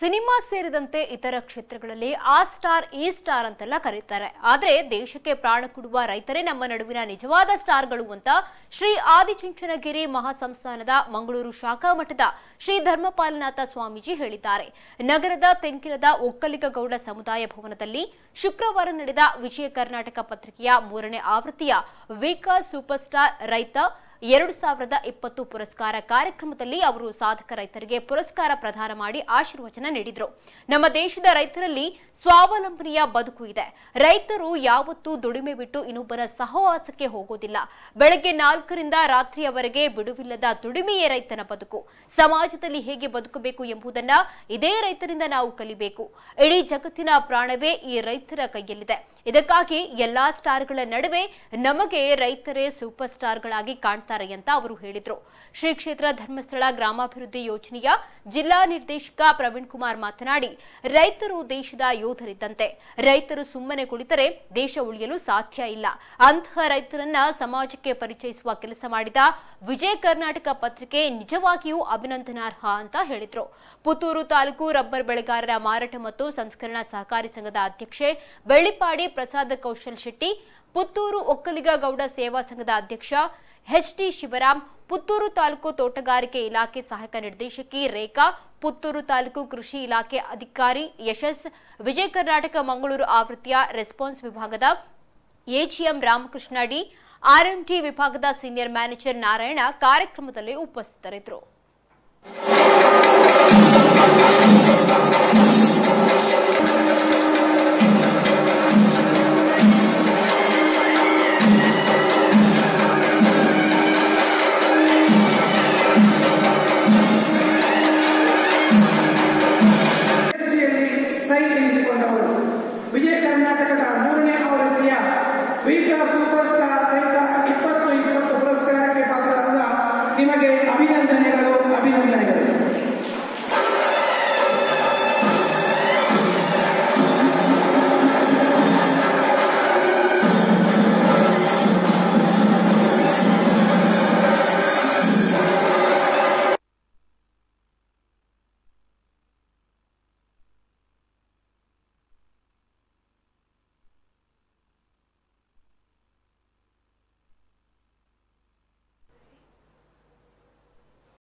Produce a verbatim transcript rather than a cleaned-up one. Cinema ಸೇರಿದಂತೆ ಇತರ ಕ್ಷೇತ್ರಗಳಲ್ಲಿ ಆ ಸ್ಟಾರ್ ಈ ಸ್ಟಾರ್ ಅಂತೆಲ್ಲ ಕರೀತಾರೆ. ಆದರೆ ದೇಶಕ್ಕೆ ಪ್ರಾಣ ಕೊಡುವ ರೈತರೇ ನಮ್ಮ ನಡುವಿನ ನಿಜವಾದ ಸ್ಟಾರ್ಗಳು ಅಂತ ಶ್ರೀ ಆದಿಚುಂಚನಗಿರಿ ಮಹಾ ಸಂಸ್ಥಾನದ ಮಂಗಳೂರು ಶಾಖಾ ಮಠದ ಶ್ರೀ ಧರ್ಮಪಾಲನಾಥ ಸ್ವಾಮೀಜಿ ಹೇಳಿದ್ದಾರೆ. ನಗರದ ತೆಂಕಿಲದ ಒಕ್ಕಲಿಗೌಡ ಸಮುದಾಯ ಭವನದಲ್ಲಿ ಶುಕ್ರವಾರ ನಡೆದ ವಿಜಯ ಕರ್ನಾಟಕ ಪತ್ರಿಕೆಯ ಮೂರನೇ ಆವೃತ್ತಿಯ ವಿಕಾ ಸೂಪರ್ ಸ್ಟಾರ್ ರೈತ ಎರಡು ಸಾವಿರದ ಇಪ್ಪತ್ತು ಪುರಸ್ಕಾರ ಕಾರ್ಯಕ್ರಮದಲ್ಲಿ ಅವರು ಸಾಧಕ ರೈತರಿಗೆ ಪುರಸ್ಕಾರ ಪ್ರದಾನ ಮಾಡಿ ಆಶೀರ್ವಚನ ನೀಡಿದರು. ನಮ್ಮ ದೇಶದ ರೈತರಲ್ಲಿ ಸ್ವಾವಲಂಬನೆಯ ಬದುಕು ಇದೆ. ರೈತರು ಯಾವತ್ತೂ ದುಡಿಮೆ ಬಿಟ್ಟು ಇನ್ನೊಬ್ಬರ ಸಹವಾಸಕ್ಕೆ ಹೋಗೋದಿಲ್ಲ. ಬೆಳಗ್ಗೆ ನಾಲ್ಕರಿಂದ ರಾತ್ರಿಯವರೆಗೆ ಬಿಡುವಿಲ್ಲದ ದುಡಿಮೆಯೇ ರೈತನ ಬದುಕು. ಸಮಾಜದಲ್ಲಿ ಹೇಗೆ ಬದುಕಬೇಕು ಎಂಬುದನ್ನ ಇದೇ ರೈತರಿಂದ ನಾವು ಕಲಿಬೇಕು. ಇಡೀ ಜಗತ್ತಿನ ಪ್ರಾಣವೇ ಈ ರೈತರ ಕೈಯಲ್ಲಿದೆ. ಇದಕ್ಕಾಗಿ ಎಲ್ಲಾ ಸ್ಟಾರ್ಗಳ ನಡುವೆ ನಮಗೆ ರೈತರೇ ಸೂಪರ್ ಸ್ಟಾರ್ಗಳಾಗಿ ಕಾಣ್ತಾರೆ ಅಂತ ಅವರು ಹೇಳಿದರು. ಶ್ರೀ ಕ್ಷೇತ್ರ ಧರ್ಮಸ್ಥಳ ಗ್ರಾಮಾಭಿವೃದ್ಧಿ ಯೋಜನೆಯ ಜಿಲ್ಲಾ ನಿರ್ದೇಶಕ ಪ್ರವೀಣ್ ಕುಮಾರ್ ಮಾತನಾಡಿ, ರೈತರು ದೇಶದ ಯೋಧರಿದ್ದಂತೆ. ರೈತರು ಸುಮ್ಮನೆ ಕುಳಿತರೆ ದೇಶ ಉಳಿಯಲು ಸಾಧ್ಯ ಇಲ್ಲ. ಅಂತಹ ರೈತರನ್ನ ಸಮಾಜಕ್ಕೆ ಪರಿಚಯಿಸುವ ಕೆಲಸ ಮಾಡಿದ ವಿಜಯ ಕರ್ನಾಟಕ ಪತ್ರಿಕೆ ನಿಜವಾಗಿಯೂ ಅಭಿನಂದನಾರ್ಹ ಅಂತ ಹೇಳಿದರು. ಪುತ್ತೂರು ತಾಲೂಕು ರಬ್ಬರ್ ಬೆಳೆಗಾರರ ಮಾರಾಟ ಮತ್ತು ಸಂಸ್ಕರಣಾ ಸಹಕಾರಿ ಸಂಘದ ಅಧ್ಯಕ್ಷೆ ಬೆಳ್ಳಿಪಾಡಿ ಪ್ರಸಾದ ಕೌಶಲ್ ಶೆಟ್ಟಿ, ಪುತ್ತೂರು ಒಕ್ಕಲಿಗ ಗೌಡ ಸೇವಾ ಸಂಘದ ಅಧ್ಯಕ್ಷ ಎಚ್ಟಿ ಶಿವರಾಮ್, ಪುತ್ತೂರು ತಾಲೂಕು ತೋಟಗಾರಿಕೆ ಇಲಾಖೆ ಸಹಾಯಕ ನಿರ್ದೇಶಕಿ ರೇಖಾ, ಪುತ್ತೂರು ತಾಲೂಕು ಕೃಷಿ ಇಲಾಖೆ ಅಧಿಕಾರಿ ಯಶಸ್, ವಿಜಯ ಕರ್ನಾಟಕ ಮಂಗಳೂರು ಆವೃತ್ತಿಯ ರೆಸ್ಪಾನ್ಸ್ ವಿಭಾಗದ ಎಜಿಎಂ ರಾಮಕೃಷ್ಣ ಡಿ, ಆರ್ಎಂಟಿ ವಿಭಾಗದ ಸೀನಿಯರ್ ಮ್ಯಾನೇಜರ್ ನಾರಾಯಣ ಕಾರ್ಯಕ್ರಮದಲ್ಲಿ ಉಪಸ್ಥಿತರಿದ್ದರು. ಸೂಪರ್ ಸ್ಟಾರ್ ರೈತ ಇಪ್ಪತ್ತು ಇಪ್ಪತ್ತು ಪುರಸ್ಕಾರಕ್ಕೆ ಪಾತ್ರರಾದ ನಿಮಗೆ ಅಭಿನಂದನೆ.